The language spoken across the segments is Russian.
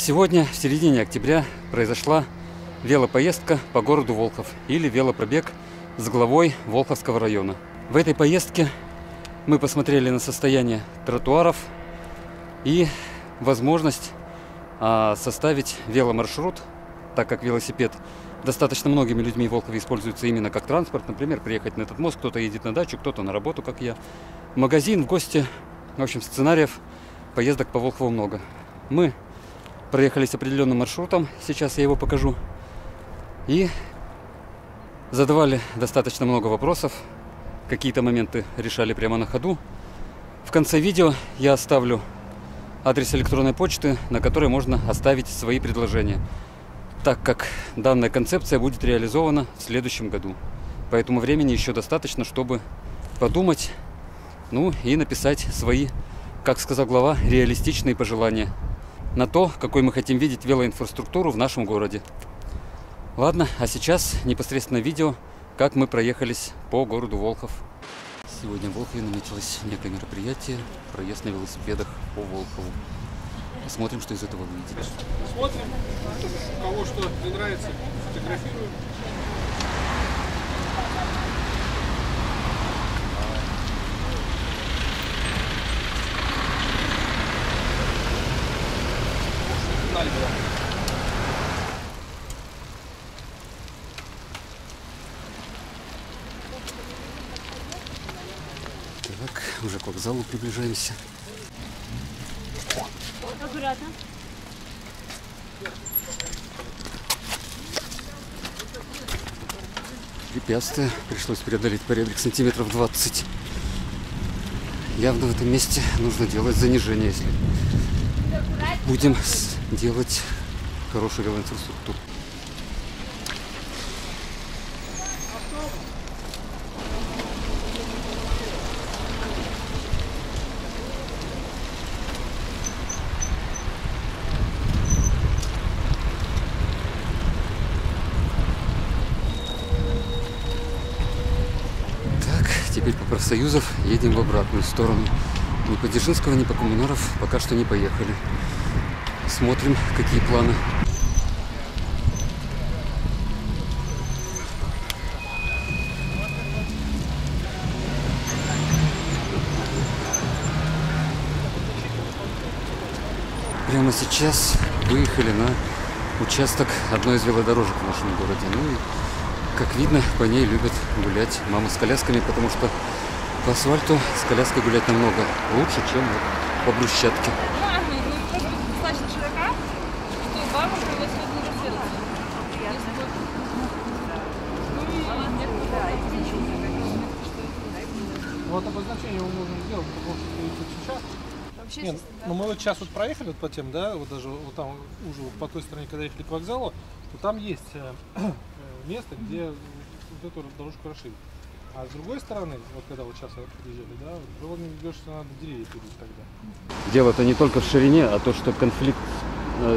Сегодня, в середине октября, произошла велопоездка по городу Волхов или велопробег с главой Волховского района. В этой поездке мы посмотрели на состояние тротуаров и возможность составить веломаршрут, так как велосипед достаточно многими людьми в Волхове используется именно как транспорт. Например, приехать на этот мост, кто-то едет на дачу, кто-то на работу, как я, в магазин, в гости. В общем, сценариев поездок по Волхову много. Мы проехались определенным маршрутом, сейчас я его покажу, и задавали достаточно много вопросов, какие-то моменты решали прямо на ходу. В конце видео я оставлю адрес электронной почты, на которой можно оставить свои предложения, так как данная концепция будет реализована в следующем году. Поэтому времени еще достаточно, чтобы подумать, ну и написать свои, как сказал глава, реалистичные пожелания на то, какой мы хотим видеть велоинфраструктуру в нашем городе. Ладно, а сейчас непосредственно видео, как мы проехались по городу Волхов. Сегодня в Волхове наметилось некое мероприятие, проезд на велосипедах по Волхову. Посмотрим, что из этого выйдет. Смотрим, кого что не нравится, фотографируем. Так, уже к вокзалу приближаемся. Аккуратно. Препятствие пришлось преодолеть порядок сантиметров 20. Явно в этом месте нужно делать занижение, если будем делать хорошую велоинфраструктуру. Так, теперь по профсоюзов едем в обратную сторону. Ни по Дзержинского, ни по Коммунаров пока что не поехали. Смотрим, какие планы. Прямо сейчас выехали на участок одной из велодорожек в нашем городе. Ну и, как видно, по ней любят гулять мамы с колясками, потому что по асфальту с коляской гулять намного лучше, чем по брусчатке. Вот обозначение мы можем сделать, потому что будет сейчас. Нет, ну мы вот сейчас вот проехали вот по тем, да, вот даже вот там уже вот по той стороне, когда ехали к вокзалу, то там есть место, где вот эту дорожку расширить. А с другой стороны, вот когда вот сейчас приезжали, да, вот не идешь, что надо деревья перейти тогда. Дело-то не только в ширине, а то, что конфликт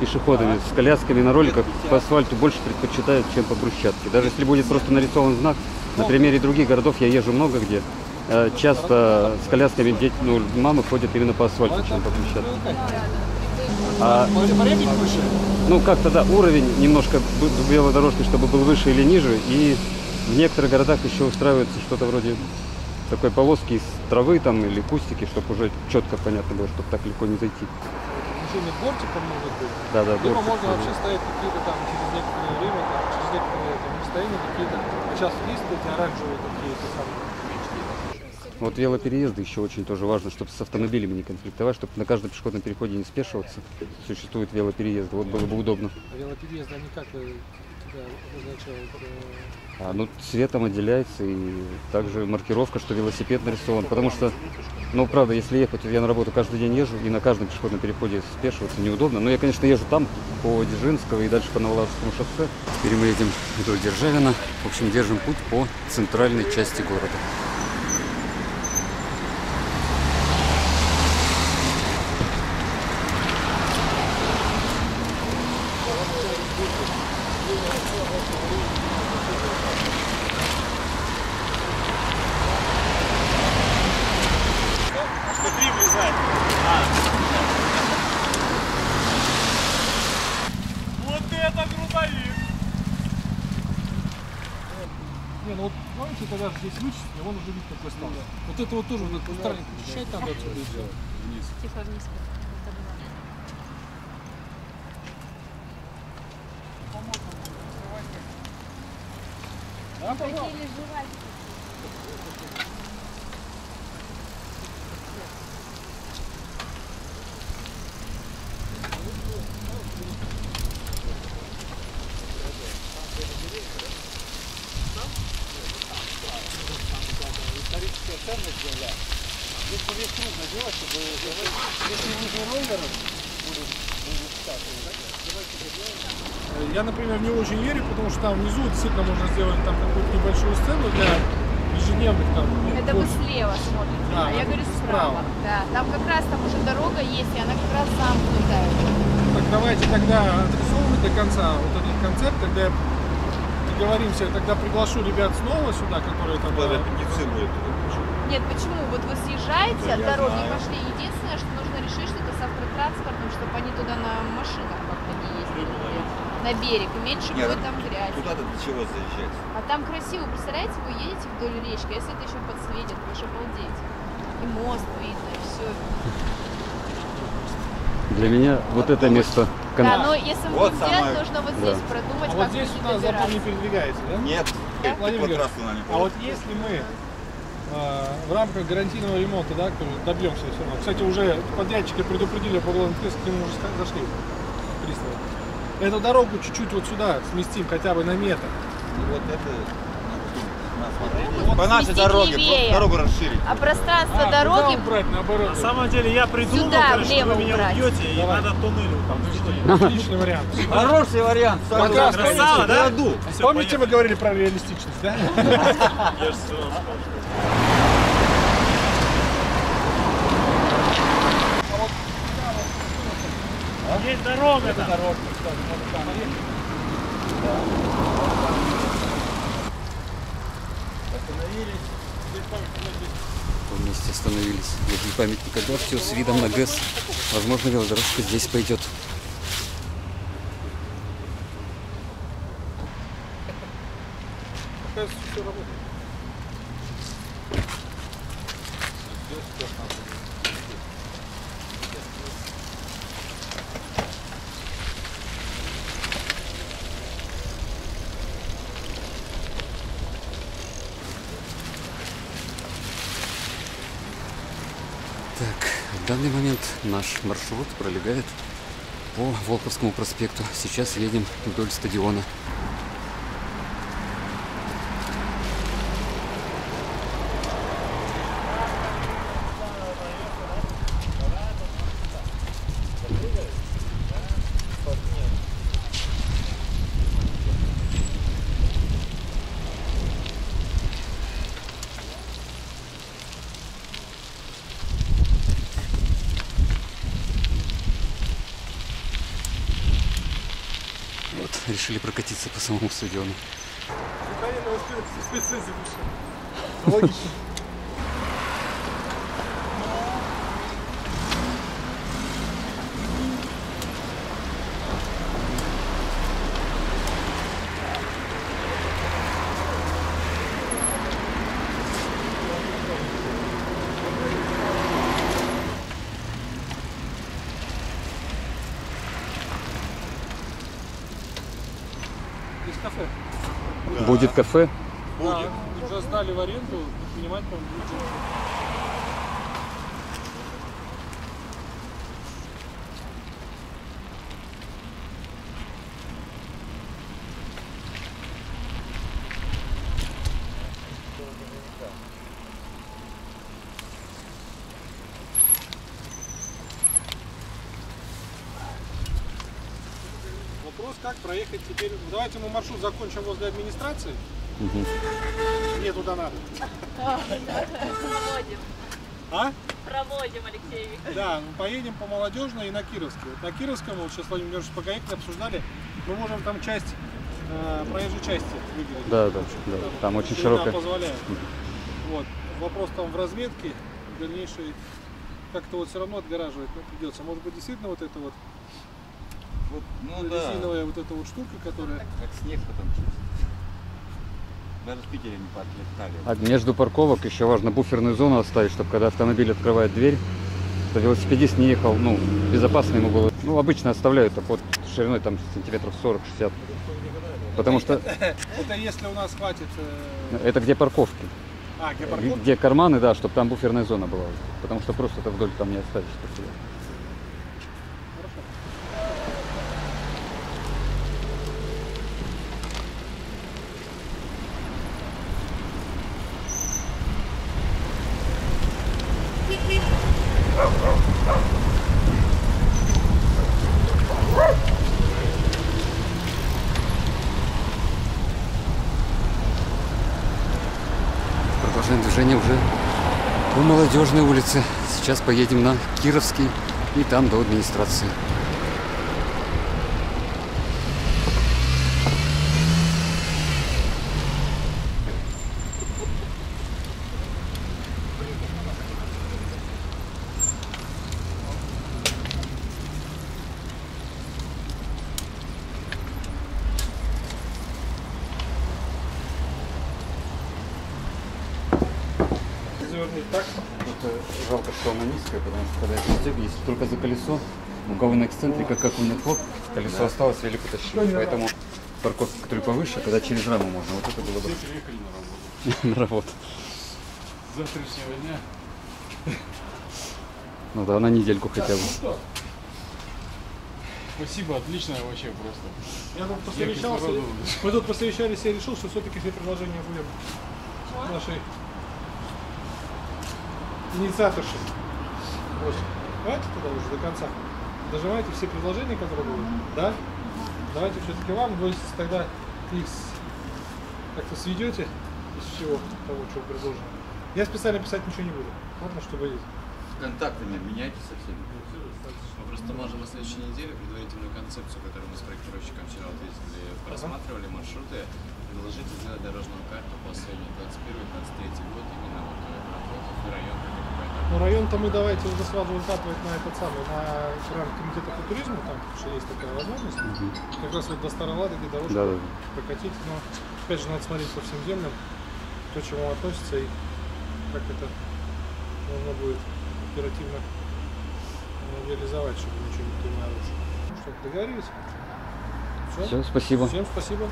пешеходами с колясками на роликах по асфальту больше предпочитают, чем по брусчатке. Даже если будет просто нарисован знак, на примере других городов я езжу много где, часто с колясками дети, ну, мамы ходят именно по асфальту, чем по брусчатке. Ну как-то да, уровень немножко велодорожки, чтобы был выше или ниже, и в некоторых городах еще устраивается что-то вроде такой полоски из травы там или кустики, чтобы уже четко понятно было, чтобы так легко не зайти. Бортиком может быть. Да, да, либо можно вообще ставить какие-то там через некоторое время, там, через некоторое расстояние, какие-то сейчас есть эти оранжевые какие-то самые. Вот велопереезды еще очень тоже важно, чтобы с автомобилями не конфликтовать, чтобы на каждом пешеходном переходе не спешиваться. Существуют велопереезды, вот было бы удобно. А велопереезды они как обозначают? Ну, цветом отделяется и также маркировка, что велосипед нарисован, потому что, ну, правда, если ехать, я на работу каждый день езжу, и на каждом пешеходном переходе спешиваться неудобно. Но я, конечно, езжу там, по Дзержинского и дальше по Новоладожскому шоссе. Теперь мы едем до Державина. В общем, держим путь по центральной части города. не, ну вот давайте тогда здесь вычистим, и он уже видит какой стал. Да. Вот это вот тоже, вот этот кустарник вычищать надо отсюда и все. Вниз. Тихо, вниз. Да, пожалуйста. Хотели жевать. Я, например, не очень верю, потому что там внизу действительно можно сделать там какую-то небольшую сцену для ежедневных там. Это вы слева смотрите, а я говорю справа. Да, там как раз там уже дорога есть, и она как раз сам плетает. Так давайте тогда отрисовывать до конца вот этот концепт, тогда договоримся, тогда приглашу ребят снова сюда, которые там. Да, нет, почему? Вот вы съезжаете, да, от дороги пошли. Единственное, что нужно решить, что это с автотранспортом, чтобы они туда на машинах как-то не ездили. На берег. И меньше будет там грязь. Куда-то до чего заезжать? А там красиво, представляете, вы едете вдоль речки, а если это еще подсветит, вы же обалдеть. И мост видно, и все. Для меня вот это место. Да, но если мы будем делать, нужно вот здесь продумать, как здесь у нас забор не передвигается, да? Нет. А вот если мы в рамках гарантийного ремонта, да, добьемся все равно. Кстати, уже подрядчики предупредили по главным тестам, к нему уже зашли. Эту дорогу чуть-чуть вот сюда сместим, хотя бы на метр. Вот это... Вот по нашей дороге, просто дорогу расширить. А пространство дороги... Убрать, наоборот. На самом деле я придумал, что вы меня убьете, и надо туннель там. Отличный вариант. Хороший вариант. Красава, да? Помните, мы говорили про реалистичность, да? Я же все равно скажу. Есть дорога, это дорога, кстати, надо там ехать. Остановились. Вместе остановились. Возле памятника Горького с видом на ГЭС. Возможно, велодорожка здесь пойдет. Оказывается, все работает. В данный момент наш маршрут пролегает по Волховскому проспекту. Сейчас едем вдоль стадиона. Решили прокатиться по самому стадиону. Будет кафе? Будет. Да, уже сдали в аренду, принимать там будет. Как проехать теперь? Давайте мы маршрут закончим возле администрации. Мне туда надо. Проводим. А? Проводим, Алексей Викторович. Да, мы поедем по Молодежной и на Кировский. Вот на Кировском, вот сейчас Владимир Георгиевич Погоекин обсуждали, мы можем там часть проезжей части выделить. Да, да, да. Там очень широкая. Позволяет. Вот. Вопрос там в разметке, в дальнейшей как-то вот все равно отгораживать придется. Может быть, действительно вот это вот резиновая вот эта вот штука, которая... Как снег потом чувствуется. Даже в Питере не паркли. А между парковок еще важно буферную зону оставить, чтобы когда автомобиль открывает дверь, то велосипедист не ехал, ну, безопасно ему было. Ну, обычно оставляют так вот шириной там сантиметров 40-60. Потому что... Это если у нас хватит... Это где парковки. А, где парковки? Где карманы, да, чтобы там буферная зона была. Потому что просто это вдоль там не оставишь. Движение уже по Молодежной улице. Сейчас поедем на Кировский и там до администрации. Жалко, что она низкая, потому что когда я стег, если только за колесо, у кого на эксцентрике, как у меня хлоп, колесо да. Осталось, велик утащили. Поэтому парковка, которая повыше, когда через раму можно. Вот это было бы. Все приехали на работу. На работу. С завтрашнего дня. Ну да, на недельку хотя бы. Спасибо, отлично вообще просто. Я тут посовещался. Мы тут посовещались, я решил, что все-таки все предложения будем нашей. Инициаторши. Вот. Давайте туда уже до конца. Дожимайте все предложения, которые будут. Да? Давайте все-таки вам. Вы тогда их как-то сведете из всего того, чего предложено. Я специально писать ничего не буду. Ладно, чтобы есть. Контактами меняйте со всеми. Мы просто можем на следующей неделе предварительную концепцию, которую мы с проектировщиком вчера ответили, просматривали маршруты, предложить сделать дорожную карту по средней 21-23 год именно вот район. Ну, район-то мы давайте уже сразу выкатывать на этот самый, на экран комитета по туризму, там что есть такая возможность, как раз вот до Старой Ладоги дорожку прокатить, но опять же надо смотреть по всем землям, то, к чему относится и как это нужно будет оперативно реализовать, чтобы ничего никто не нарушил. Ну что, договорились? Все? Все, спасибо. Всем спасибо.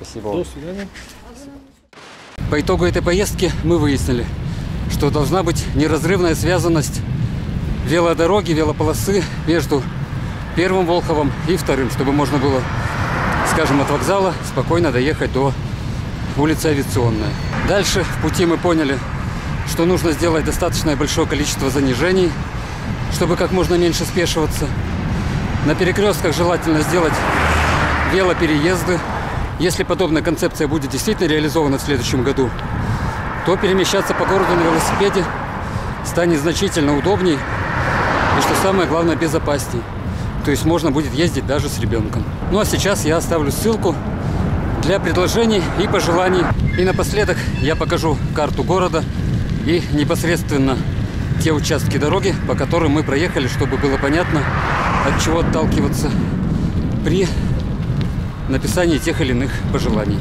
Спасибо. До свидания. По итогу этой поездки мы выяснили, что должна быть неразрывная связанность велодороги, велополосы между первым Волховом и вторым, чтобы можно было, скажем, от вокзала спокойно доехать до улицы Авиационная. Дальше в пути мы поняли, что нужно сделать достаточное большое количество занижений, чтобы как можно меньше спешиваться. На перекрестках желательно сделать велопереезды. Если подобная концепция будет действительно реализована в следующем году, то перемещаться по городу на велосипеде станет значительно удобней и, что самое главное, безопасней. То есть можно будет ездить даже с ребенком. Ну а сейчас я оставлю ссылку для предложений и пожеланий. И напоследок я покажу карту города и непосредственно те участки дороги, по которым мы проехали, чтобы было понятно, от чего отталкиваться при написании тех или иных пожеланий.